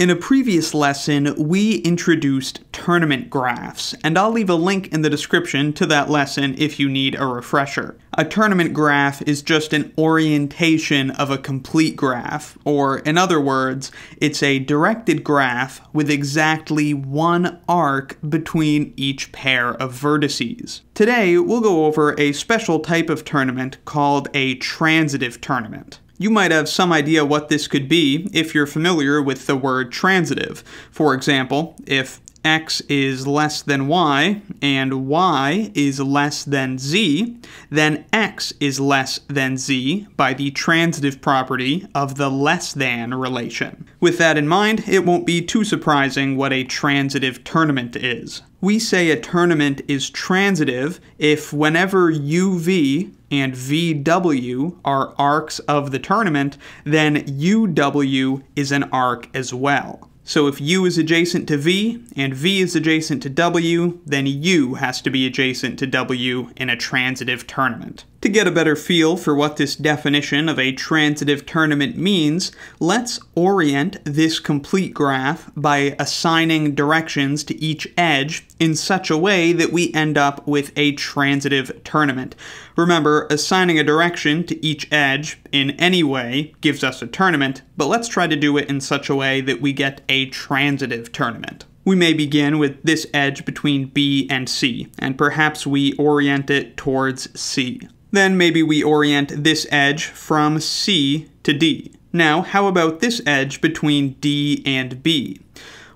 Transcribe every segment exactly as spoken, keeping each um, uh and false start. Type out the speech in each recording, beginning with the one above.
In a previous lesson, we introduced tournament graphs, and I'll leave a link in the description to that lesson if you need a refresher. A tournament graph is just an orientation of a complete graph, or in other words, it's a directed graph with exactly one arc between each pair of vertices. Today, we'll go over a special type of tournament called a transitive tournament. You might have some idea what this could be if you're familiar with the word transitive. For example, if x is less than y and y is less than z, then x is less than z by the transitive property of the less than relation. With that in mind, it won't be too surprising what a transitive tournament is. We say a tournament is transitive if whenever uv and V W are arcs of the tournament, then U W is an arc as well. So if U is adjacent to V and V is adjacent to W, then U has to be adjacent to W in a transitive tournament. To get a better feel for what this definition of a transitive tournament means, let's orient this complete graph by assigning directions to each edge in such a way that we end up with a transitive tournament. Remember, assigning a direction to each edge in any way gives us a tournament, but let's try to do it in such a way that we get a transitive tournament. We may begin with this edge between B and C, and perhaps we orient it towards C. Then maybe we orient this edge from C to D. Now, how about this edge between D and B?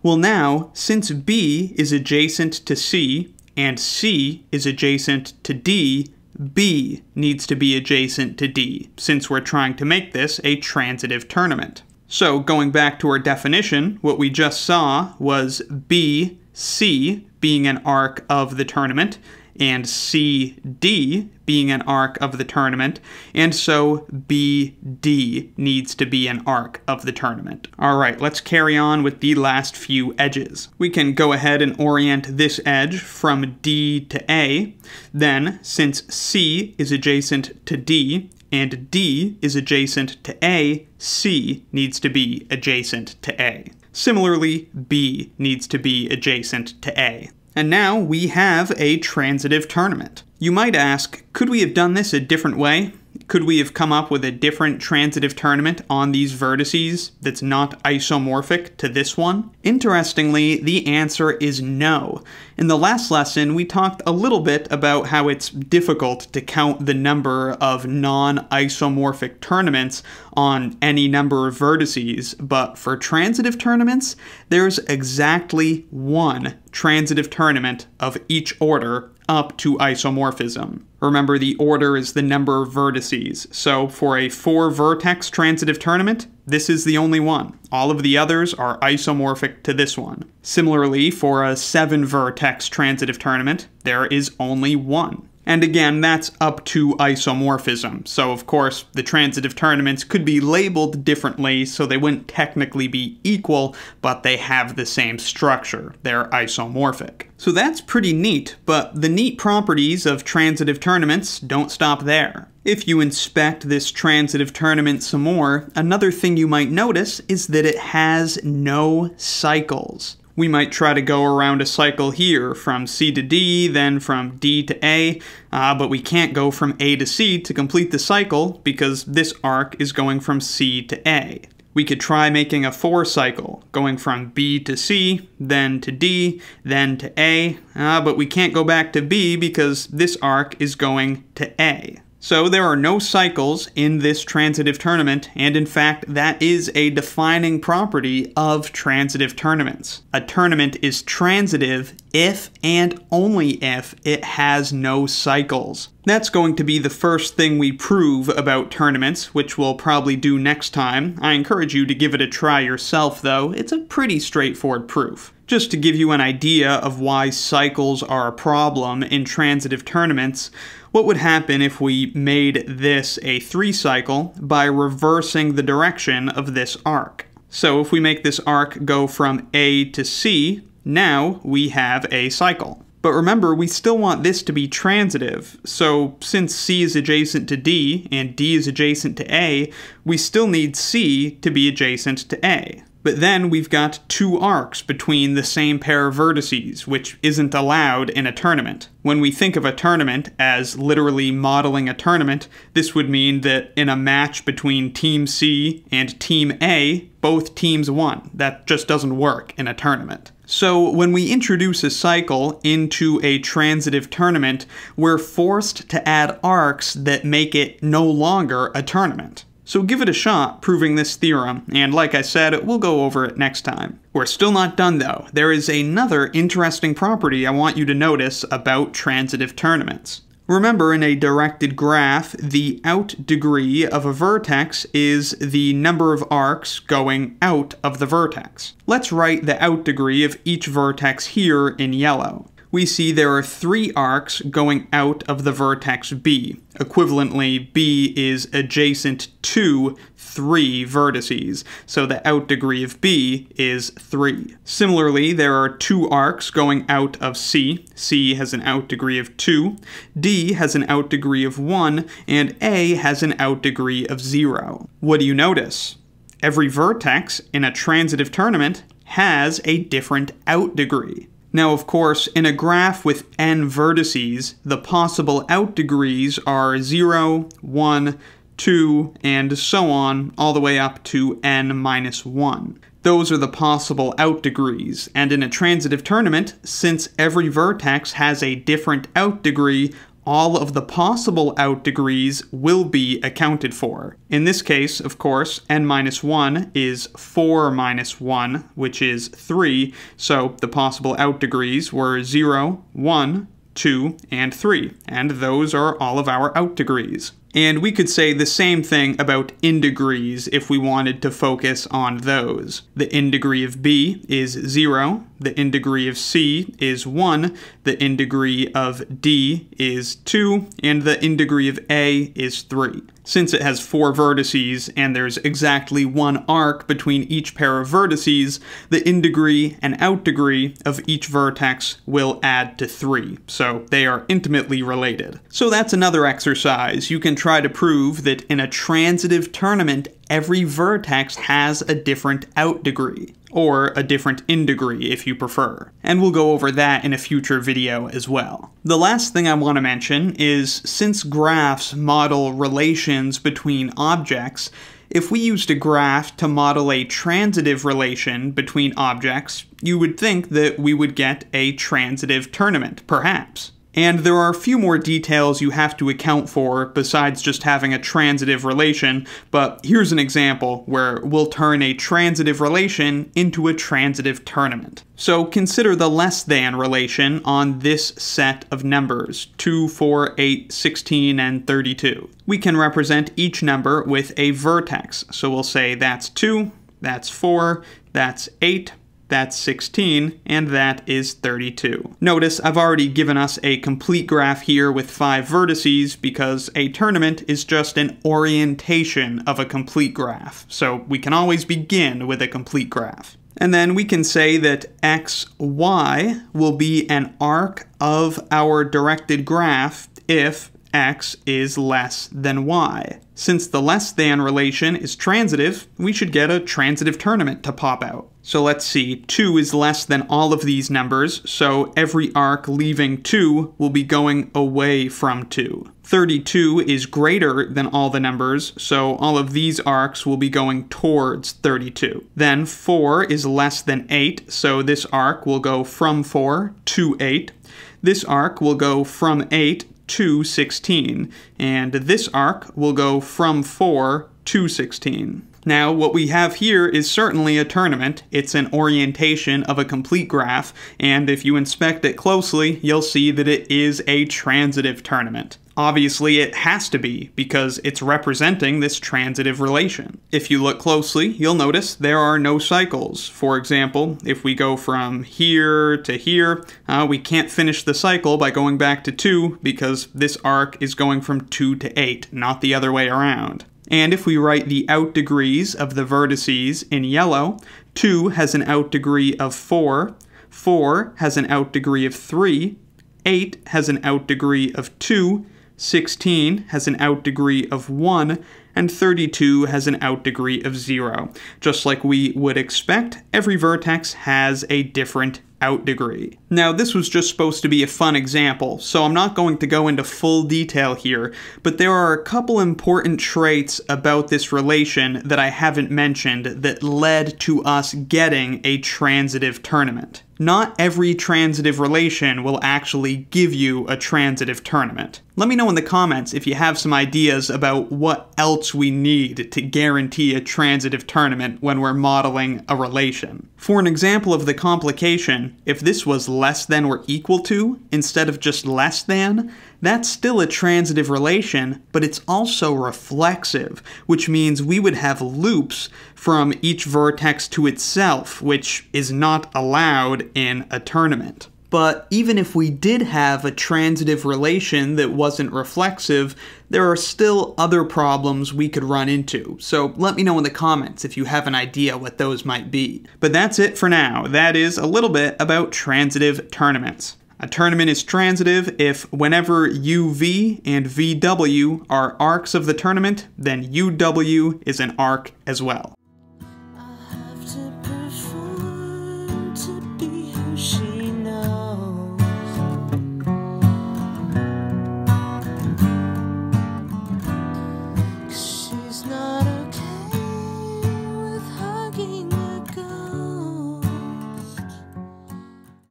Well now, since B is adjacent to C, and C is adjacent to D, B needs to be adjacent to D, since we're trying to make this a transitive tournament. So, going back to our definition, what we just saw was B C being an arc of the tournament, and C D being an arc of the tournament, and so B D needs to be an arc of the tournament. All right, let's carry on with the last few edges. We can go ahead and orient this edge from D to A. Then, since C is adjacent to D, and D is adjacent to A, C needs to be adjacent to A. Similarly, B needs to be adjacent to A. And now we have a transitive tournament. You might ask, could we have done this a different way? Could we have come up with a different transitive tournament on these vertices that's not isomorphic to this one? Interestingly, the answer is no. In the last lesson, we talked a little bit about how it's difficult to count the number of non-isomorphic tournaments on any number of vertices, but for transitive tournaments, there's exactly one transitive tournament of each order up to isomorphism. Remember, the order is the number of vertices. So for a four-vertex transitive tournament, this is the only one. All of the others are isomorphic to this one. Similarly, for a seven-vertex transitive tournament, there is only one. And again, that's up to isomorphism. So of course, the transitive tournaments could be labeled differently, so they wouldn't technically be equal, but they have the same structure. They're isomorphic. So that's pretty neat, but the neat properties of transitive tournaments don't stop there. If you inspect this transitive tournament some more, another thing you might notice is that it has no cycles. We might try to go around a cycle here from C to D, then from D to A, uh, but we can't go from A to C to complete the cycle because this arc is going from C to A. We could try making a four cycle, going from B to C, then to D, then to A, uh, but we can't go back to B because this arc is going to A. So there are no cycles in this transitive tournament, and in fact, that is a defining property of transitive tournaments. A tournament is transitive if and only if it has no cycles. That's going to be the first thing we prove about tournaments, which we'll probably do next time. I encourage you to give it a try yourself, though. It's a pretty straightforward proof. Just to give you an idea of why cycles are a problem in transitive tournaments, what would happen if we made this a three cycle by reversing the direction of this arc? So if we make this arc go from A to C, now we have a cycle. But remember, we still want this to be transitive, so since C is adjacent to D and D is adjacent to A, we still need C to be adjacent to A. But then we've got two arcs between the same pair of vertices, which isn't allowed in a tournament. When we think of a tournament as literally modeling a tournament, this would mean that in a match between Team C and Team A, both teams won. That just doesn't work in a tournament. So when we introduce a cycle into a transitive tournament, we're forced to add arcs that make it no longer a tournament. So give it a shot proving this theorem, and like I said, we'll go over it next time. We're still not done though. There is another interesting property I want you to notice about transitive tournaments. Remember, in a directed graph, the out degree of a vertex is the number of arcs going out of the vertex. Let's write the out degree of each vertex here in yellow. We see there are three arcs going out of the vertex B. Equivalently, B is adjacent to three vertices, so the out degree of B is three. Similarly, there are two arcs going out of C. C has an out degree of two, D has an out degree of one, and A has an out degree of zero. What do you notice? Every vertex in a transitive tournament has a different out degree. Now, of course, in a graph with n vertices, the possible out degrees are zero, one, two, and so on, all the way up to n minus one. Those are the possible out degrees, and in a transitive tournament, since every vertex has a different out degree, all of the possible out degrees will be accounted for. In this case, of course, n minus one is four minus one, which is three, so the possible out degrees were zero, one, two, and three, and those are all of our out degrees. And we could say the same thing about indegrees if we wanted to focus on those. The indegree of B is zero, the indegree of C is one, the indegree of D is two, and the indegree of A is three. Since it has four vertices and there's exactly one arc between each pair of vertices, the indegree and outdegree of each vertex will add to three, so they are intimately related. So that's another exercise. You can try to prove that in a transitive tournament, every vertex has a different out degree, or a different in degree if you prefer. And we'll go over that in a future video as well. The last thing I want to mention is, since graphs model relations between objects, if we used a graph to model a transitive relation between objects, you would think that we would get a transitive tournament, perhaps. And there are a few more details you have to account for besides just having a transitive relation, but here's an example where we'll turn a transitive relation into a transitive tournament. So consider the less than relation on this set of numbers, two, four, eight, sixteen, and thirty-two. We can represent each number with a vertex, so we'll say that's two, that's four, that's eight, that's sixteen, and that is thirty-two. Notice I've already given us a complete graph here with five vertices because a tournament is just an orientation of a complete graph, so we can always begin with a complete graph. And then we can say that x, y will be an arc of our directed graph if x is less than y. Since the less than relation is transitive, we should get a transitive tournament to pop out. So let's see, two is less than all of these numbers, so every arc leaving two will be going away from two. thirty-two is greater than all the numbers, so all of these arcs will be going towards thirty-two. Then four is less than eight, so this arc will go from four to eight. This arc will go from eight to sixteen, and this arc will go from four to sixteen. Now, what we have here is certainly a tournament. It's an orientation of a complete graph, and if you inspect it closely, you'll see that it is a transitive tournament. Obviously, it has to be, because it's representing this transitive relation. If you look closely, you'll notice there are no cycles. For example, if we go from here to here, uh, we can't finish the cycle by going back to two, because this arc is going from two to eight, not the other way around. And if we write the out degrees of the vertices in yellow, two has an out degree of four, four has an out degree of three, eight has an out degree of two, sixteen has an out degree of one, and thirty-two has an out degree of zero. Just like we would expect, every vertex has a different out degree. Now, this was just supposed to be a fun example, so I'm not going to go into full detail here, but there are a couple important traits about this relation that I haven't mentioned that led to us getting a transitive tournament. Not every transitive relation will actually give you a transitive tournament. Let me know in the comments if you have some ideas about what else we need to guarantee a transitive tournament when we're modeling a relation. For an example of the complication, if this was less than or equal to, instead of just less than, that's still a transitive relation, but it's also reflexive, which means we would have loops from each vertex to itself, which is not allowed in a tournament. But even if we did have a transitive relation that wasn't reflexive, there are still other problems we could run into. So let me know in the comments if you have an idea what those might be. But that's it for now. That is a little bit about transitive tournaments. A tournament is transitive if whenever U V and V W are arcs of the tournament, then U W is an arc as well. I have to perform to be who she